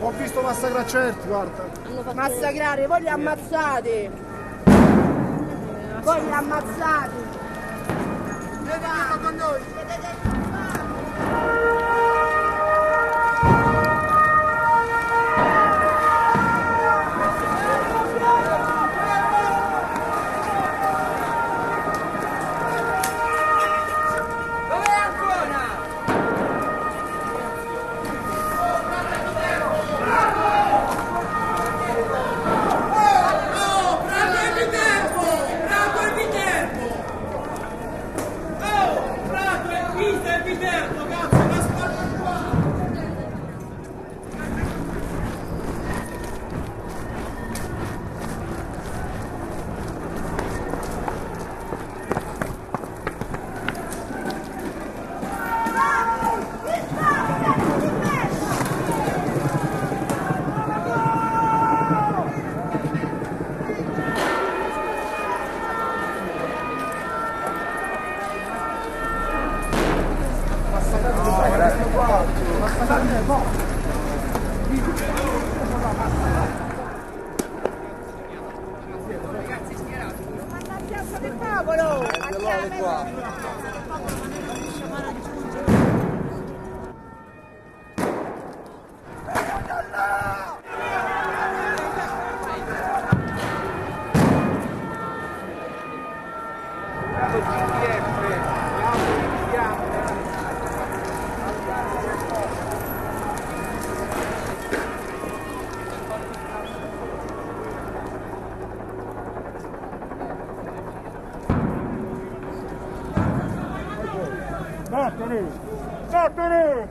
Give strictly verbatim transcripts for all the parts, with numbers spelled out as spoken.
Ho visto massacrare certi, guarda. Massacrare, voi li ammazzate. Voi li ammazzate. Venite con noi. Vattene! Vattene!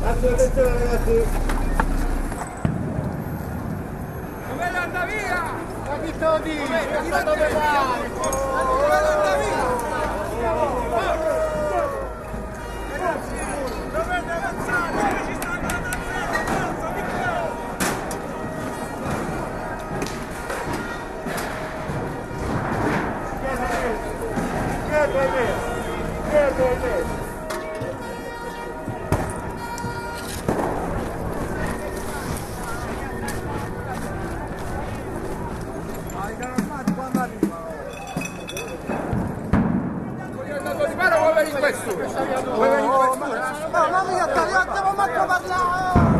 Vattene! Attenzione ragazzi! Dov'è l'anda via? La Vittoni! Dov'è dove vai? Dov'è l'anda via? Dovete avanzare! Ci stanno avanzando! Forza, Vittorio! Get with it! Get with it! Questo! No, non mi attacchiamo, manco parlare!